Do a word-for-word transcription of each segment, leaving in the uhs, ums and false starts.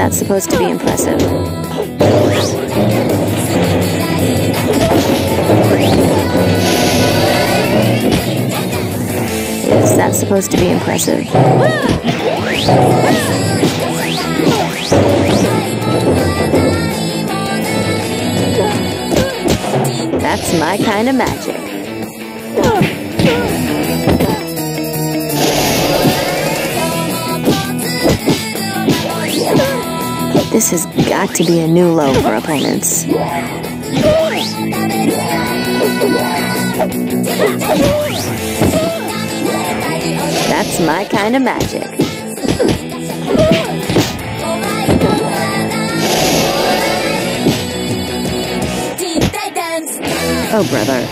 that supposed to be impressive? Is that supposed to be impressive? That's my kind of magic. This has got to be a new low for opponents. That's my kind of magic. Oh, brother.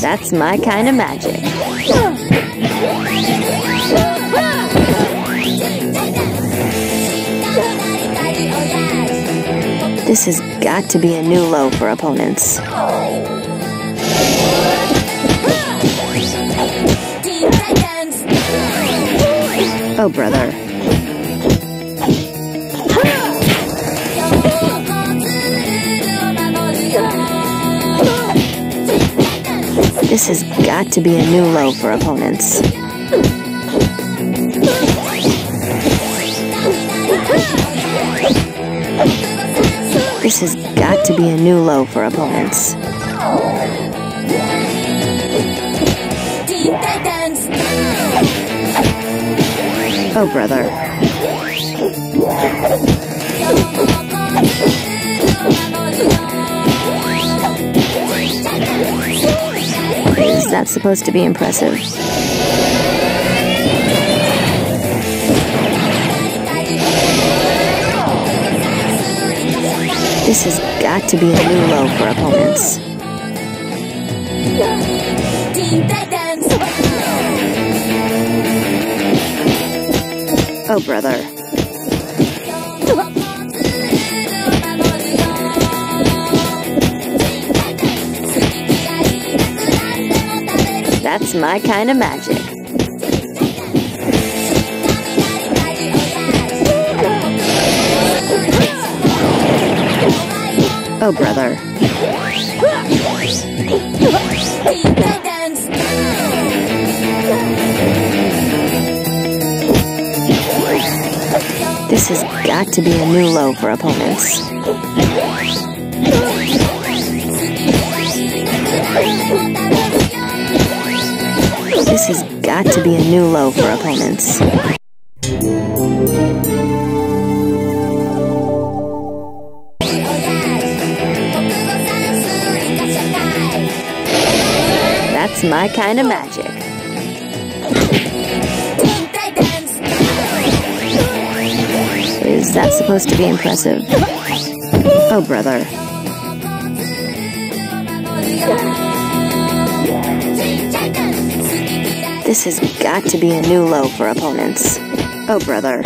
That's my kind of magic. This has got to be a new low for opponents. Oh, brother. This has got to be a new low for opponents. This has got to be a new low for opponents. Oh, brother. Is that supposed to be impressive? This has got to be a new low for opponents. Oh, brother. That's my kind of magic. Oh, brother. This has got to be a new low for opponents. This has got to be a new low for opponents. That's my kind of magic. Is that supposed to be impressive? Oh, brother. This has got to be a new low for opponents. Oh, brother.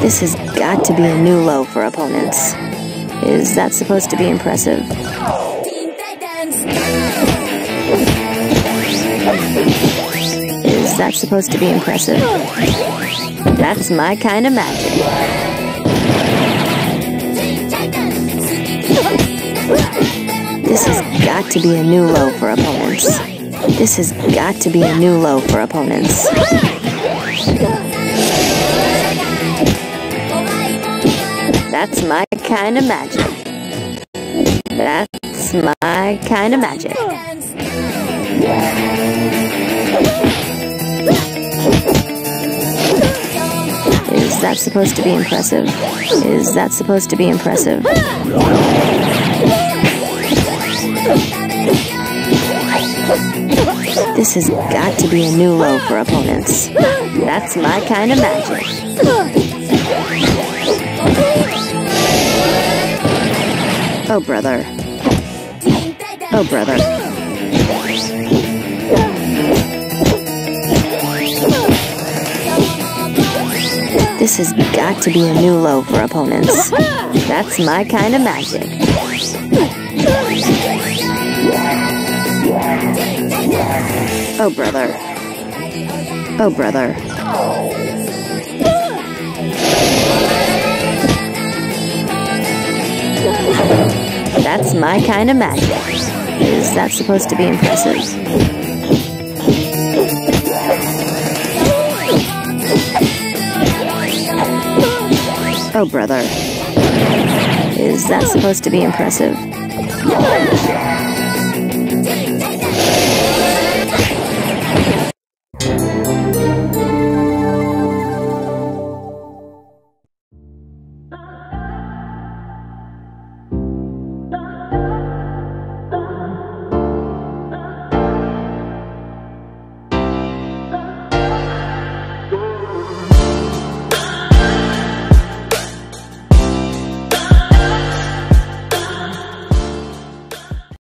This has got to be a new low for opponents. Is that supposed to be impressive? Is that supposed to be impressive? That's my kind of magic. This has got to be a new low for opponents. This has got to be a new low for opponents. That's my kind of magic. That's my kind of magic. Is that supposed to be impressive? Is that supposed to be impressive? This has got to be a new low for opponents. That's my kind of magic. Oh, brother. Oh, brother. This has got to be a new low for opponents. That's my kind of magic. Oh brother. Oh brother. That's my kind of magic. Is that supposed to be impressive? Oh brother, is that supposed to be impressive?